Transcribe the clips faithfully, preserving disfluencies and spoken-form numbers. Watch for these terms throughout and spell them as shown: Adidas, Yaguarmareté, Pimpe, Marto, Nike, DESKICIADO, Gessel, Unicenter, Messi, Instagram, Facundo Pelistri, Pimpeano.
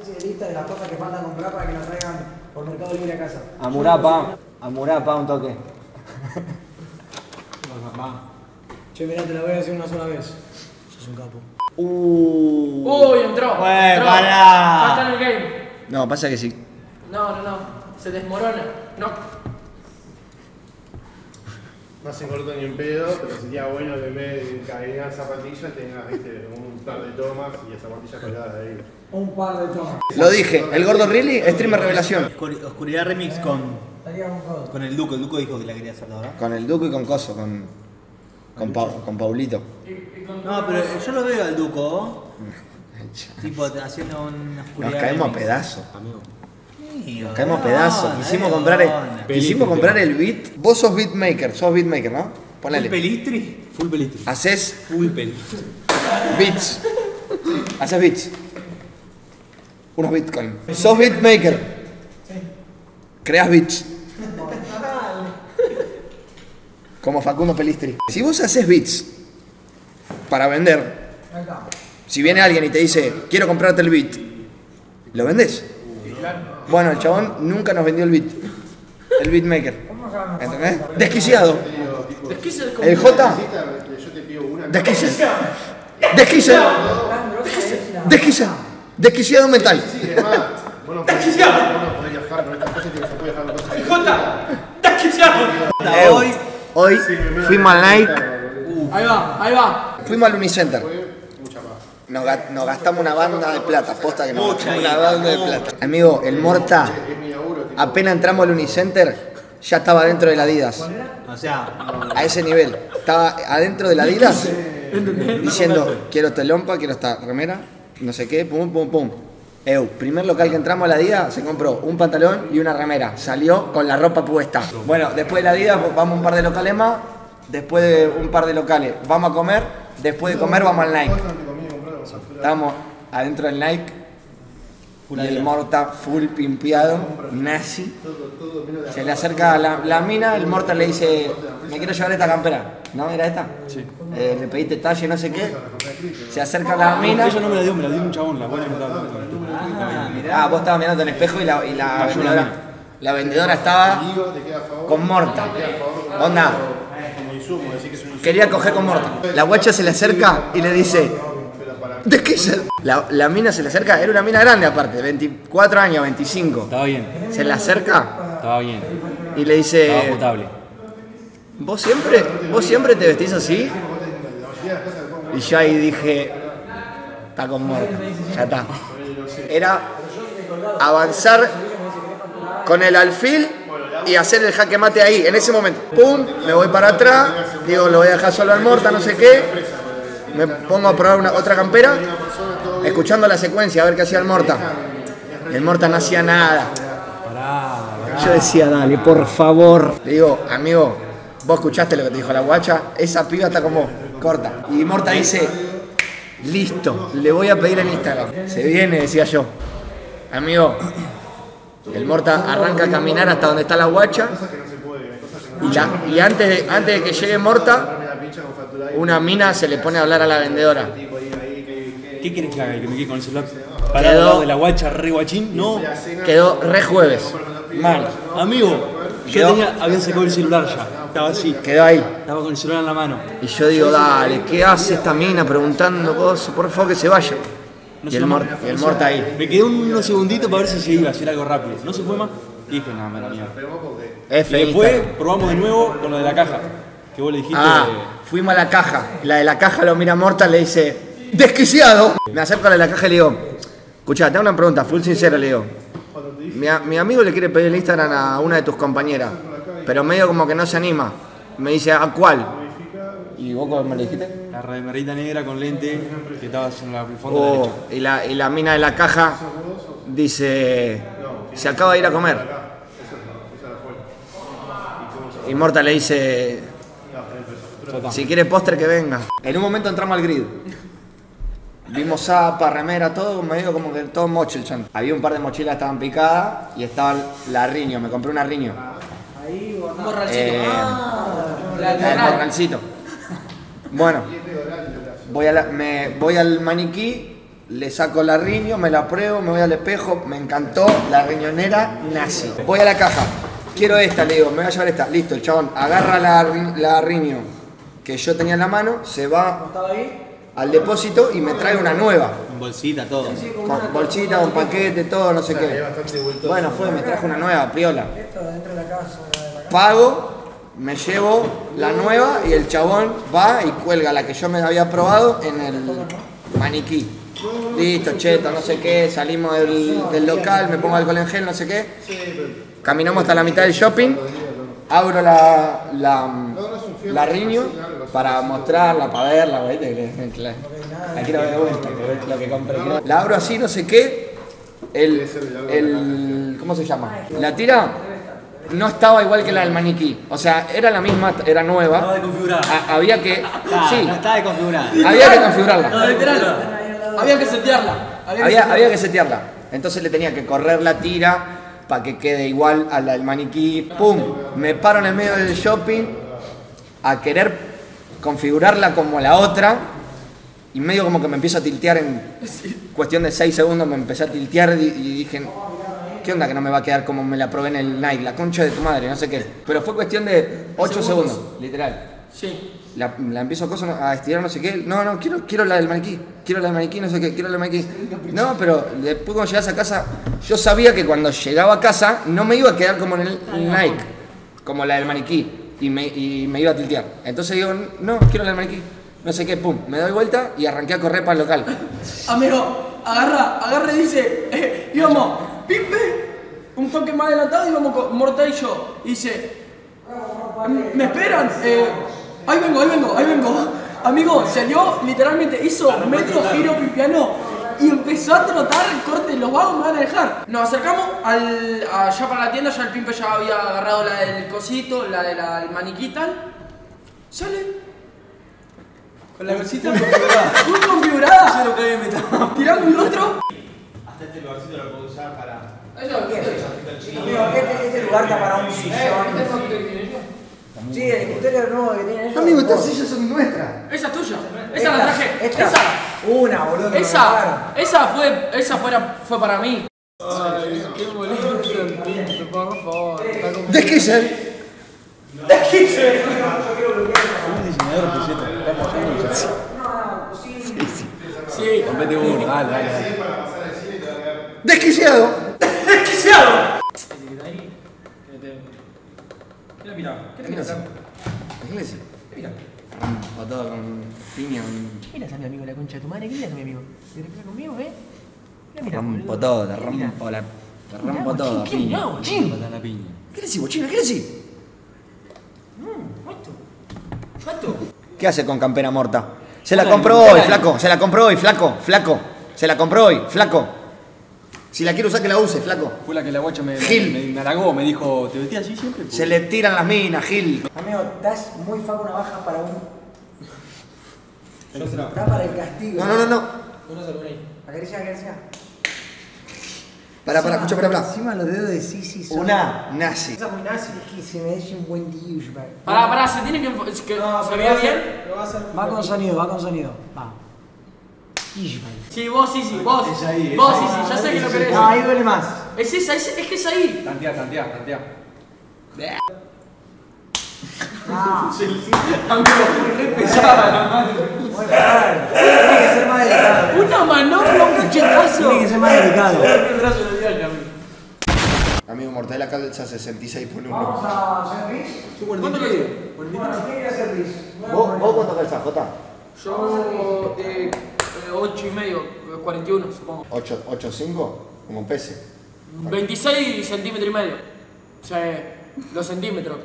especie de lista de las cosas que faltan comprar para que las traigan por Mercado Libre a casa. A Murapa, a Murapa un toque. Che, mirá, te la voy a decir una sola vez. Sos un capo. Uy, uh, entró. Ué, entró. Pará. Falta en el game. No, pasa que sí. No, no, no. Se desmorona. No. No se cortó ni un pedo, pero sería bueno que en vez de encadenar zapatillas tengas, viste, un par de tomas y las zapatillas colgadas de ahí. Un par de tomas. Lo dije, el gordo Riley, streamer revelación. Oscuridad remix con. Con el Duco, el Duco dijo que la quería hacer, ¿verdad? Con el Duco y con Coso, con. Con, pa con Paulito. No, pero yo lo veo al Duco. Tipo haciendo una oscuridad. Nos caemos a pedazos, amigo. Nos caemos a pedazos. Quisimos comprar el, quisimos comprar el beat. Vos sos beatmaker, sos beatmaker, ¿no? Ponele. Full pelistri. Full pelistri. Haces. Full pelistri. Beats. Haces beats. Unos bitcoins. Sos beatmaker. Sí. Creas beats. Como Facundo Pelistri. Si vos haces beats para vender, si viene alguien y te dice, quiero comprarte el beat, ¿lo vendés? Bueno, el chabón nunca nos vendió el beat. El beatmaker. ¿Entendés? Desquiciado. El J. Desquiciado. Desquiciado. Desquiciado. Desquiciado mental. Desquiciado. El J. Desquiciado. Hoy. Hoy sí, fuimos al Nike. Uh. Ahí va, ahí va. Fuimos al Unicenter. Nos, ga nos gastamos una banda de plata, posta que nos gastamos una banda de plata. Amigo, el Morta, apenas entramos al Unicenter, ya estaba dentro de la Adidas. O sea, a ese nivel. Estaba adentro de la Adidas diciendo, quiero esta lompa, quiero esta remera, no sé qué, pum, pum, pum. Eu, primer local que entramos a la Adidas, se compró un pantalón y una remera. Salió con la ropa puesta. Bueno, después de la Adidas vamos a un par de locales más. Después de un par de locales vamos a comer. Después de comer vamos al Nike. Estamos adentro del Nike. Y el Morta full pimpeado, nazi. Se le acerca la, la mina, el Morta le dice, me quiero llevar esta campera. ¿No? ¿Era esta? Sí. Eh, le pediste talle, no sé qué. Se acerca la mina. Ella no me la dio, me la dio un chabón, la buena me la dio. Ah, vos estabas mirando el espejo y la, y la no, vendedora no. La vendedora estaba con Morta. Onda. Quería coger con Morta. La guacha se le acerca y le dice, ¿de qué se? La, la mina se le acerca, era una mina grande aparte, veinticuatro años, veinticinco. Estaba bien. Se le acerca. Estaba bien. Y le dice, estaba potable. ¿Vos siempre, vos siempre te vestís así? Y yo ahí dije, está con Morta, ya está. Era avanzar con el alfil y hacer el jaque mate ahí, en ese momento. Pum, me voy para atrás, digo, lo voy a dejar solo al Morta, no sé qué. Me pongo a probar una, otra campera, escuchando la secuencia, a ver qué hacía el Morta. El Morta no hacía nada. Yo decía, dale, por favor. Le digo, amigo, vos escuchaste lo que te dijo la guacha, esa piba está como corta. Y Morta dice, listo, le voy a pedir en Instagram. Se viene, decía yo. Amigo, el Morta arranca a caminar hasta donde está la guacha. Y, la, y antes, de, antes de que llegue Morta, una mina se le pone a hablar a la vendedora. ¿Qué quieres que haga? ¿Que me quede con el celular parado al lado de la guacha, re guachín? No. Quedó re jueves. Mal. Amigo, yo tenía, había sacado el celular ya. Estaba así. Quedó ahí. Estaba con el celular en la mano. Y yo digo, dale, ¿qué hace esta mina preguntando cosas? Por favor, que se vaya. No, y el Morta, el Morta ahí. Me quedé unos segunditos para ver si se iba a hacer algo rápido. No se fue más. Y dije, no, me la mierda. Y después probamos de nuevo con lo de la caja. Que vos le dijiste. Ah, de... fuimos a la caja. La de la caja lo mira Morta, le dice, ¡desquiciado! Me acerco a la de la caja y le digo, escuchá, te hago una pregunta, full sincero, le digo. Mi, mi amigo le quiere pedir el Instagram a una de tus compañeras. Pero medio como que no se anima. Me dice, ¿a cuál? ¿Y vos cómo me lo dijiste? La remerita negra con lente que estaba en la fondo oh, derecha. Y la, y la mina de la caja dice, se acaba de ir a comer. Y Morta le dice, si quiere póster que venga. En un momento entramos al grid. Vimos zapa, remera, todo, me digo como que todo mocho el chan. Había un par de mochilas que estaban picadas y estaba la riño, me compré una riño. Un borralcito. Eh, ah, el borralcito. Bueno, voy, a la, me, voy al maniquí Le saco la riño, me la pruebo, me voy al espejo, me encantó, la riñonera nazi. Voy a la caja, quiero esta, le digo, me voy a llevar esta. Listo, el chabón agarra la, la riño que yo tenía en la mano, se va al depósito y me trae una nueva. Con bolsita, todo. Con bolsita, con paquete, todo, no sé qué. Bueno, fue, me trajo una nueva, piola. Pago, me llevo la nueva y el chabón va y cuelga la que yo me había probado en el maniquí. Listo, cheto, no sé qué, salimos del, del local, me pongo alcohol en gel, no sé qué. Caminamos hasta la mitad del shopping, abro la, la, la riño para mostrarla, para verla, ¿viste? Aquí lo veo de vuelta, lo que compré. La abro así, no sé qué, el, el, ¿cómo se llama? La tira no estaba igual que la del maniquí, o sea, era la misma, era nueva. Estaba desconfigurada. Había que, sí, estaba desconfigurada. Había que configurarla. Había que setearla. Había, había, que, había que setearla. Entonces le tenía que correr la tira para que quede igual a la del maniquí. ¡Pum! Me paro en el medio del shopping a querer configurarla como la otra. Y medio como que me empiezo a tiltear en cuestión de seis segundos. Me empecé a tiltear y, y dije, ¿qué onda que no me va a quedar como me la probé en el Nike? La concha de tu madre, no sé qué. Pero fue cuestión de ocho segundos, literal. Sí. La, la empiezo a estirar, no sé qué. No, no, quiero, quiero la del maniquí. Quiero la del maniquí, no sé qué, quiero la del maniquí. No, pero después cuando llegas a casa, yo sabía que cuando llegaba a casa no me iba a quedar como en el Nike, como la del maniquí. Y me, y me iba a tiltear. Entonces digo, no, quiero la del maniquí. No sé qué, pum, me doy vuelta y arranqué a correr para el local. Amigo, agarra, agarra y dice, eh, íbamos, Pimpe, un toque más adelantado, íbamos Morta y yo. Y dice, me esperan, eh, ahí vengo, ahí vengo, ahí vengo. Amigo, salió, literalmente hizo metro, giro, Pimpeano y empezó a trotar, corte, los vagos me van a dejar. Nos acercamos al, allá para la tienda, ya el Pimpe ya había agarrado la del cosito, la del de maniquí tal. Sale. Con la cosita configurada. Muy configurada. Yo lo que había metido. Tirando un rostro. Hasta este lugarcito lo puedo usar para... Eso, ¿qué es eso? Amigo, este, este lugar está para un sillón. Sí, el escritorio nuevo que tienen ellos. Amigo, estas sillas son nuestras. Esa es tuya. Esa la traje. Esta. Esa. Una, boludo. Esa. Esa fue. Esa fuera, fue para mí. Ay, qué boludo es el punto, por favor. ¿De qué es él? ¿De qué es él? Un diseñador de billete. No, sí. Sí, sí. Sí. Compete uno. Dale, dale. Desquiciado. Desquiciado. ¿Qué le mirá? ¿Qué le mirá? ¿Qué le mirá? ¿Qué mirá? Botado con piña. ¿Qué le mirás a mi amigo la concha de tu madre? ¿Qué le mirás a mi amigo? ¿Te recuerdas conmigo, eh? ¿Qué le mirás? Te rompo todo, te rompo la... Te rompo todo, piña. ¿Qué le decís, bochino? ¿Qué le decís? Mmm, mato. Mato. ¿Qué hace con campera morta? Se la compró hoy, flaco. Se la compró hoy, flaco. Flaco. Se la compró hoy, flaco. Si la quiero usar, que la use, flaco. Fue la que la guacha me, Gil. me, me halagó, me dijo, ¿te vestí así siempre? Pues. Se le tiran las minas, Gil. Amigo, estás muy faco una baja para un... Yo se la... Está para el castigo. No, no, no, no. No se lo ponéis. Acaricia, acaricia. Pará, pará, escucha, pará, pará. Encima los dedos de Sisi son... Una nazi. Esa es muy nazi. Es que se me deje un buen diush, man. Pará, pará, se tiene que... ¿Se vea bien? Va con sonido, va con sonido. Va. Sí, vos sí, sí, vos. Es ahí, es vos ahí. Sí, sí, ya sé que lo querés. No, ahí duele más. Es esa, es, es que es ahí. Tantea, tantea, tantea. Ah. Aunque lo re pesada la mano. Bueno, tiene que ser más delicado. Una manobra, un cachetazo. Tiene que ser más delicado. Amigo, mortadela calza sesenta y seis por uno. Vamos a hacer ris. ¿Cuánto calzás? Bueno, ¿quién quiere hacer ris? ¿Vos cuánto calzás, Jota? Yo, eh... ocho y medio, cuarenta y uno supongo. ¿ocho, ocho cinco? Como un pez. veintiséis centímetros y medio. O sea, los centímetros.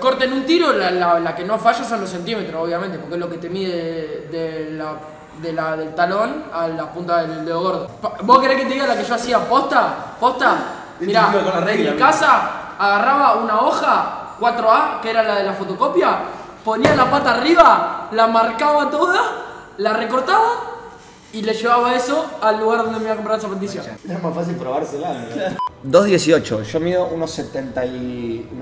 Corten un tiro, la, la, la que no falla son los centímetros, obviamente, porque es lo que te mide de, de la, de la, del talón a la punta del dedo gordo. ¿Vos querés que te diga la que yo hacía posta? ¿Posta? Mirá, en mi casa agarraba una hoja cuatro A, que era la de la fotocopia, ponía la pata arriba, la marcaba toda, la recortaba y le llevaba eso al lugar donde me iba a comprar esa zapatilla. Era más fácil probársela, ¿no? dos dieciocho, yo mido unos setenta y uno,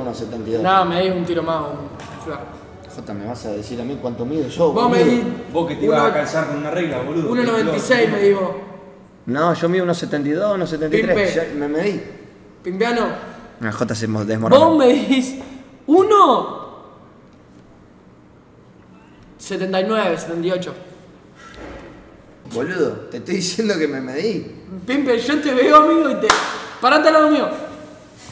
unos setenta y dos. Nada, me di un tiro más, un flaco. Jota, me vas a decir a mí cuánto mido yo. Vos me di. Vos que te ibas a calzar con una regla, boludo. uno noventa y seis me digo. No, yo mido uno setenta y dos, uno setenta y tres. Me medí. Pimpeano. La Jota se desmoronó. Vos me dis uno setenta y nueve, setenta y ocho. Boludo, te estoy diciendo que me medí. Pimpe, yo te veo, amigo, y te. Parate al lado mío.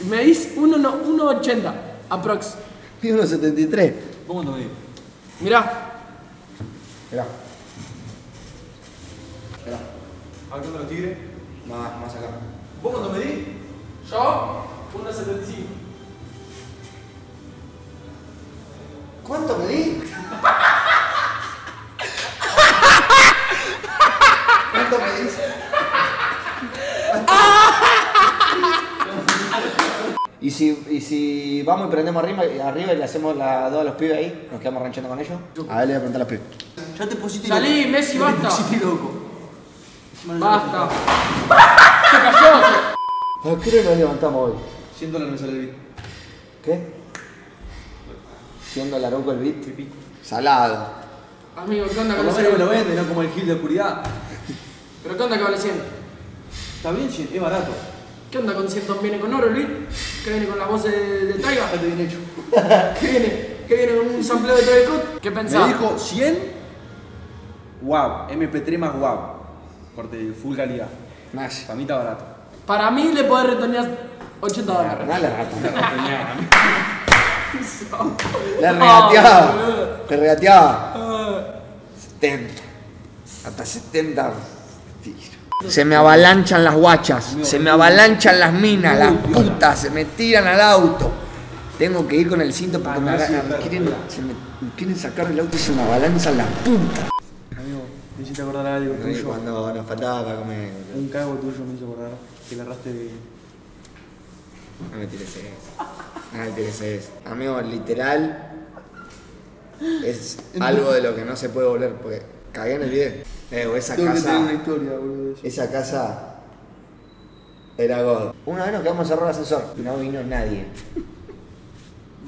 Me dis uno ochenta, aprox. Y uno setenta y tres. ¿Cómo te medí? Mirá. Mirá. Mirá. ¿A cuánto los tigres? Más, más acá. ¿Vos cuánto medí? Yo, uno setenta y cinco. ¿Cuánto medí? ¿Cuánto medís? ¿Y si, y si vamos y prendemos arriba, arriba y le hacemos la dos a los pibes ahí, nos quedamos ranchando con ellos. A ver, le voy a preguntar a los pibes. Ya te pusiste loco. Salí, Messi, basta. Te pusiste loco. Basta. Se cayó. ¿A qué hora nos levantamos hoy? cien dólares me sale el beat. ¿Qué? cien dólares con el beat. Salado. Amigo, ¿qué onda? Como menos me lo vende, no como el gil de oscuridad. ¿Pero qué onda que vale cien? Está bien, es barato. ¿Qué onda con cien? ¿Viene con oro, Luis? ¿Qué viene con las voces de, de Taiga? Está bien hecho. ¿Qué viene? ¿Qué viene con un sampleo de Trevicot? ¿Qué pensás? Me dijo cien. Wow, M P tres más wow. Corte, full calidad. Más. Para mí está barato. Para mí le podés retonear ochenta dólares. Dale rato. La regateaba. Te regateaba. setenta. Hasta setenta. Se me avalanchan las guachas, se me avalanchan las minas, las putas, se me tiran al auto. Tengo que ir con el cinto porque me, quieren, se me quieren sacar el auto y se me avalanzan las putas. Amigo, me hiciste acordar algo tuyo. Cuando nos faltaba para comer. Un cago tuyo me hizo acordar que agarraste de... No me tires eso. No me tires eso. Amigo, literal es algo de lo que no se puede volver porque... Cagué en el video. Eh, esa Tengo casa. Una historia, boludo, esa casa era God. Una vez nos quedamos cerrados el ascensor. No vino nadie.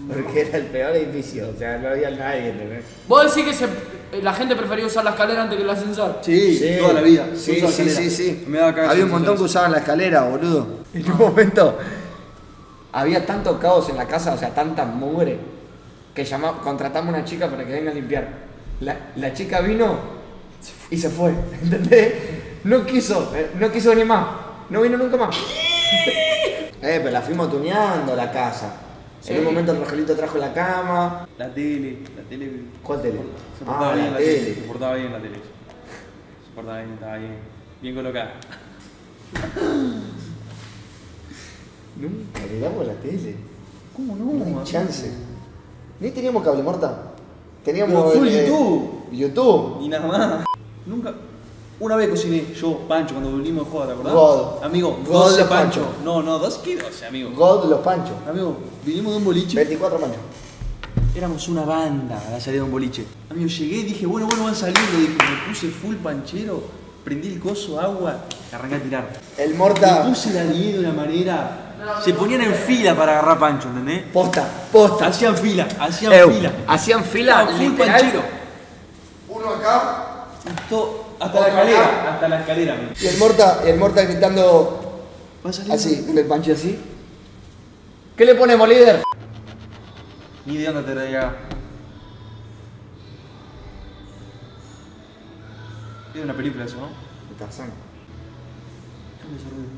Porque era el peor edificio. O sea, no había nadie, ¿entendés? ¿Vos decís que se, la gente prefería usar la escalera antes que el ascensor? Sí, sí. Toda la vida. Sí, sí, sí, sí, sí. Me daba había un montón que usaban la escalera, boludo. En un momento había tanto caos en la casa, o sea, tanta mugre, que llamamos, contratamos a una chica para que venga a limpiar. La, la chica vino y se fue, ¿entendés? No quiso, no quiso venir más, no vino nunca más. Eh, pero la fuimos tuneando la casa. Sí. En un momento el Rogelito trajo la cama. La tele, la tele. ¿Cuál tele? Se portaba ah, bien la tele. tele. Se portaba bien la tele. Se portaba bien, estaba bien. Bien colocada. Nunca le damos la tele. ¿Cómo no? No hay no, chance. Ni teníamos cable, Morta. Teníamos full eh, YouTube. YouTube. Ni nada más. Nunca. Una vez cociné yo, Pancho, cuando volvimos de joda, ¿te acordás? God. Amigo, God doce los Pancho. Pancho. No, no, dos kilos, amigo. God los Pancho. Amigo, vinimos de un boliche. veinticuatro Pancho. Éramos una banda a la salida de un boliche. Amigo, llegué y dije, bueno, bueno, van saliendo. Dije, me puse full panchero, prendí el coso, agua, arranqué a tirar. El Morta. Me puse la nieve de una manera. Se ponían en fila para agarrar Pancho, ¿entendés? Posta, posta. Hacían fila, hacían Ew. fila. Hacían fila, full panchero. Uno acá. Esto, hasta la escalera, acá. hasta la escalera. Amigo. Y el Morta, el Morta gritando así, con el Pancho así. ¿Qué le ponemos, líder? Ni de onda te traía. Era una película eso, ¿no? De Tarzán. ¿Qué me sorprende?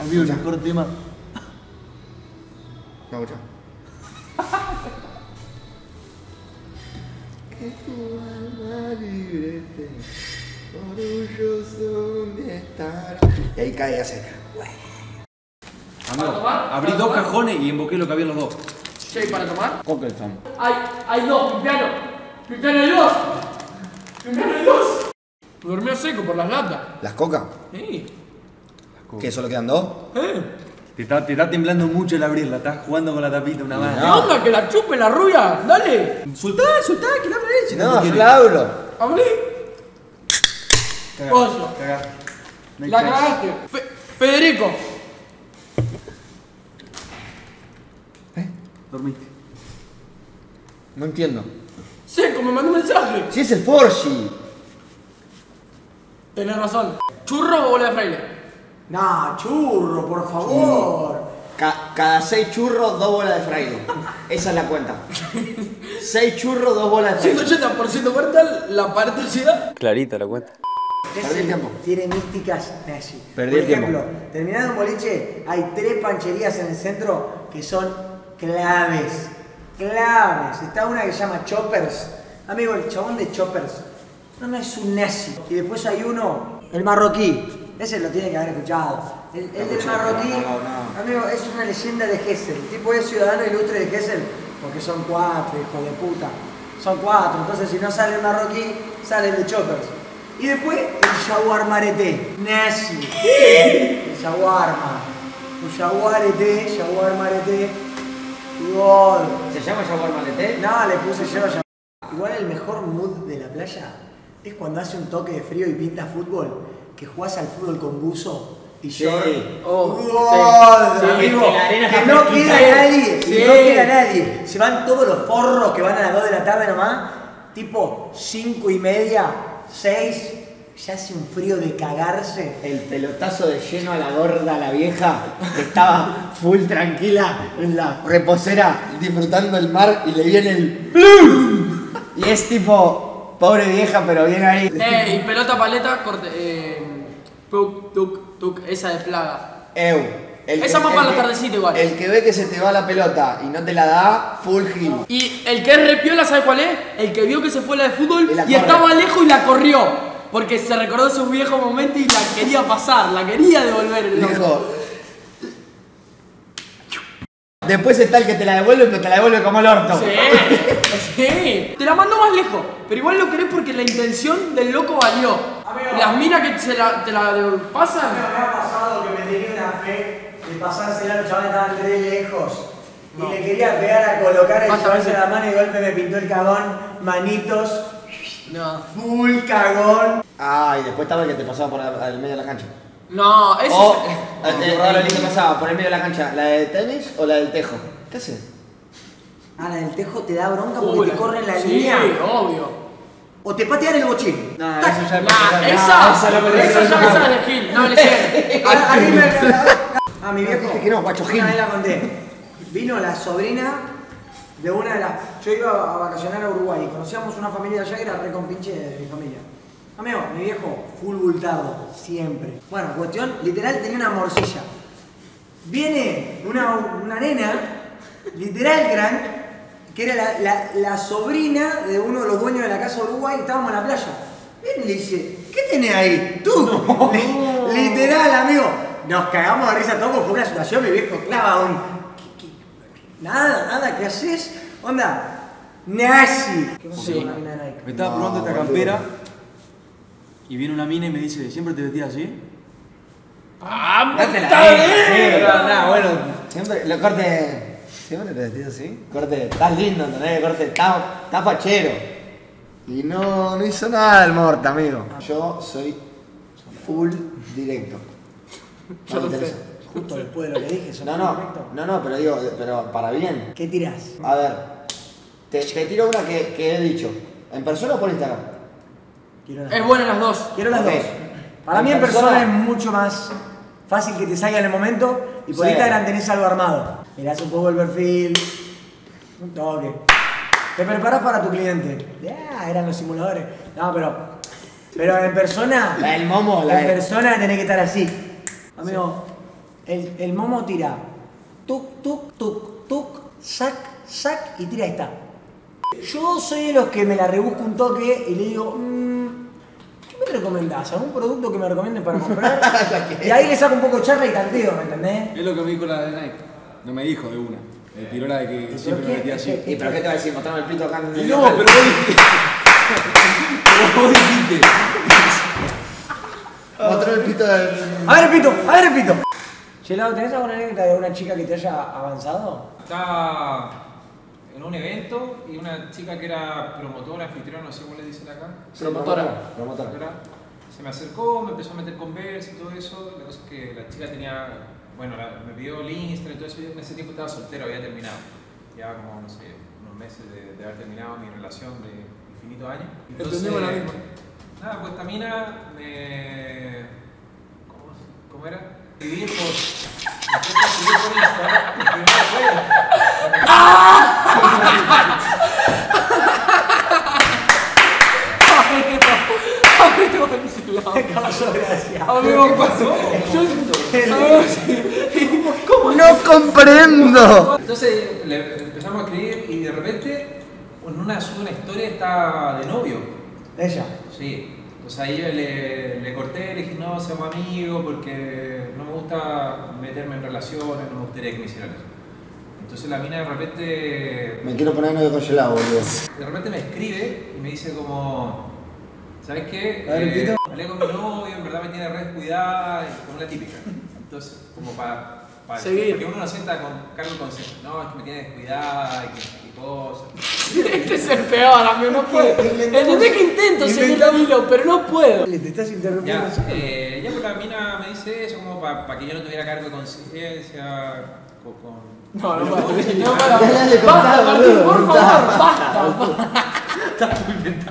Amigo, el mejor tema. No, ya. Que tu alma libre te orgulloso de estar. Y ahí cae y hace. Amigo, abrí dos cajones y emboqué lo que había los dos. ¿Che, para tomar? Coquelton. Hay, hay dos, Pimpeano. Pimpeano hay dos. Pimpeano hay dos. Durmió seco por las latas. ¿Las cocas? Sí. ¿Qué, solo quedan dos? ¿Eh? Te está, te está temblando mucho el abrirla, estás jugando con la tapita una mano. No. ¿Qué onda? Que la chupe la rubia, dale. Soltá, soltá, que la abra leche. No, yo la abro. Abrí. Cagá, cagá. La cagaste. Fe Federico. dormiste. No entiendo. ¡Seco! ¡Me mandó un mensaje! ¡Si es el Forgi! Tenés razón. ¿Churro o bola de fraile? Nah, churro, por favor. Ca cada seis churros, dos bolas de fraile. Esa es la cuenta. seis churros, dos bolas de fraile. ciento ochenta por ciento muerta, la partecidad. Clarita la cuenta. Perdí el tiempo. Tiene místicas allí. Perdí el tiempo. Por ejemplo, terminando un boliche, hay tres pancherías en el centro que son claves. Claves. Está una que se llama Choppers. Amigo, el chabón de Choppers no, no es un nazi. Y después hay uno, el marroquí. Ese lo tiene que haber escuchado. El, el del marroquí, no, no, no. Amigo, es una leyenda de Gessel. El tipo es ciudadano ilustre de Gessel porque son cuatro, hijo de puta. Son cuatro. Entonces, si no sale el marroquí, sale el de Choppers. Y después, el yaguarmareté, nazi. El yaguarma. El yaguareté, yaguarmareté. Gol. ¿Se llama yaguarmareté? No, le puse yo yaguar. Igual el mejor mood de la playa es cuando hace un toque de frío y pinta fútbol, que jugás al fútbol con buzo y short. Sí. Oh, gol. Sí. Amigo, sí, que, que no queda nadie, sí. No queda nadie. Se van todos los forros que van a las dos de la tarde nomás, tipo cinco y media. seis, ya hace un frío de cagarse. El pelotazo de lleno a la gorda, la vieja, que estaba full tranquila en la reposera disfrutando el mar y le viene el ¡plum! Y es tipo, pobre vieja, pero viene ahí. Ey, pelota paleta, corte, eh, tuk, tuk, tuk, esa de plaga. Ew. El esa más para la tardecita igual. El que ve que se te va la pelota y no te la da, full hit. Y el que es repiola, ¿sabes cuál es? El que vio que se fue la de fútbol y, y estaba lejos y la corrió. Porque se recordó esos viejos momentos y la quería pasar, la quería devolver el loco. Después está el que te la devuelve, pero te la devuelve como el orto. Sí, sí. Te la mando más lejos, pero igual lo querés porque la intención del loco valió. Amigo, las minas que se la, te la pasan. Me había pasado que me tenía una fe. De pasársela, los chavales estaban tres lejos. No. Y le quería pegar a colocar el chaval en la mano y de golpe me pintó el cagón. Manitos. No. Full cagón. Ah, y después estaba el que te pasaba por el medio de la cancha. No, ese o, es. El, el, el, el que pasaba por el medio de la cancha. ¿La de tenis o la del tejo? ¿Qué haces? Ah, la del tejo te da bronca porque Uy, te corre la sí, línea. Sí, obvio. O te patean el bochín. No, nah, esa ya nah, esa, esa, esa, esa, esa, esa, esa es Gil. No, le llegué. Ah, mi viejo, que no, guacho Gil. Una vez la conté. Vino la sobrina de una de las... Yo iba a vacacionar a Uruguay y conocíamos una familia allá que era re compinche de mi familia. Amigo, mi viejo, full bultado, siempre. Bueno, cuestión, literal tenía una morcilla. Viene una, una nena, literal crank, que era la, la, la sobrina de uno de los dueños de la casa de Uruguay y estábamos en la playa. Viene y le dice, ¿qué tenés ahí? Tú. No. Literal, amigo. Nos cagamos de risa todos porque fue una situación, mi viejo clava un... ¿Qué, qué, qué? Nada, nada, ¿qué haces? Onda, nazi. ¿Qué pasó con la mina de Nike? Me estaba probando esta campera y viene una mina y me dice, ¿siempre te vestías así? ¡Ah, puta! Nada, bueno, siempre, lo corte... ¿Siempre te vestías así? Corte, estás lindo, ¿entendés? Corte, estás fachero. Y no, no hizo nada el morta, amigo. Yo soy full directo. Yo no sé. Justo después de lo que dije, no, no, no, no, pero digo, pero para bien. ¿Qué tirás? A ver, te, te tiro una que, que he dicho. ¿En persona o por Instagram? Es buena las dos. Quiero las okay. dos. Para en mí en persona, persona es mucho más fácil que te salga en el momento y por sí. Instagram tenés algo armado. Mirás un poco el perfil, un toque. Te preparás para tu cliente. Ah, eran los simuladores. No, pero, pero en persona... La del momo, la En del... persona tenés que estar así. Amigo, sí. el, el momo tira tuk, tuk, tuk, tuk, sac, sac y tira esta. Yo soy de los que me la rebusco un toque y le digo, mmm, ¿qué me recomendás? ¿Algún producto que me recomienden para comprar? Y ahí le saco un poco de charla y tanteo, ¿me entendés? Es lo que me dijo la de Nike. No me dijo de una. Me tiró la de que siempre me metía así. ¿Y pero qué te va a decir? Mostrame el pito acá. En el no, local. Pero vos dijiste. Pero vos dijiste. Otro el pito del... A ver el pito, a ver el pito. Chelado, ¿tenés alguna anécdota de una chica que te haya avanzado? Estaba en un evento y una chica que era promotora, anfitriona, no sé cómo le dicen acá. Promotora. Promotora. Se me acercó, me empezó a meter conversa y todo eso. La cosa es que la chica tenía... Bueno, me pidió el Instagram y todo eso. En ese tiempo estaba soltero, había terminado. llevaba como, no sé, unos meses de, de haber terminado mi relación de infinitos años. Entonces, ¿entendemos la misma? Nada, pues esta mina me... ¿Cómo, cómo era? Y dijo... Amigo, pasó. ¿Cómo? No comprendo. Entonces le empezamos a escribir y de repente en una sube una historia está de novio. ¿Ella? Sí. Entonces ahí le, le corté, le dije no, seamos amigos porque no me gusta meterme en relaciones, no me gustaría que me hicieran eso. Entonces la mina de repente... Me quiero poner novio congelado, boludo. De repente me escribe y me dice como... ¿Sabes qué? Eh, hablé con mi novio, en verdad me tiene re descuidada, como la típica. Entonces, como para... para seguir. Porque uno no sienta con cargo consciente. No, es que me tiene descuidada, y que y cosas. Este es el peor, amigo, no puedo. Entendés que intento seguir el hilo, pero no puedo. Te estás interrumpiendo. Ya, eh, ya la mina me dice eso, como para pa que yo no tuviera cargo de conciencia, con... con... No, no, no, no, no, para, para, basta, Martín, por favor, basta. Estás muy inventado.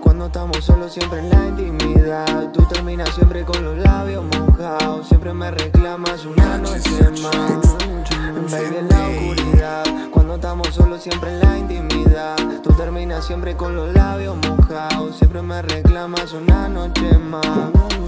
cuando estamos solos siempre en la intimidad. Tú terminas siempre con los labios mojados, siempre me reclamas una noche más. Baby, en la oscuridad, cuando estamos solos siempre en la intimidad. Tú terminas siempre con los labios mojados, siempre me reclamas una noche más.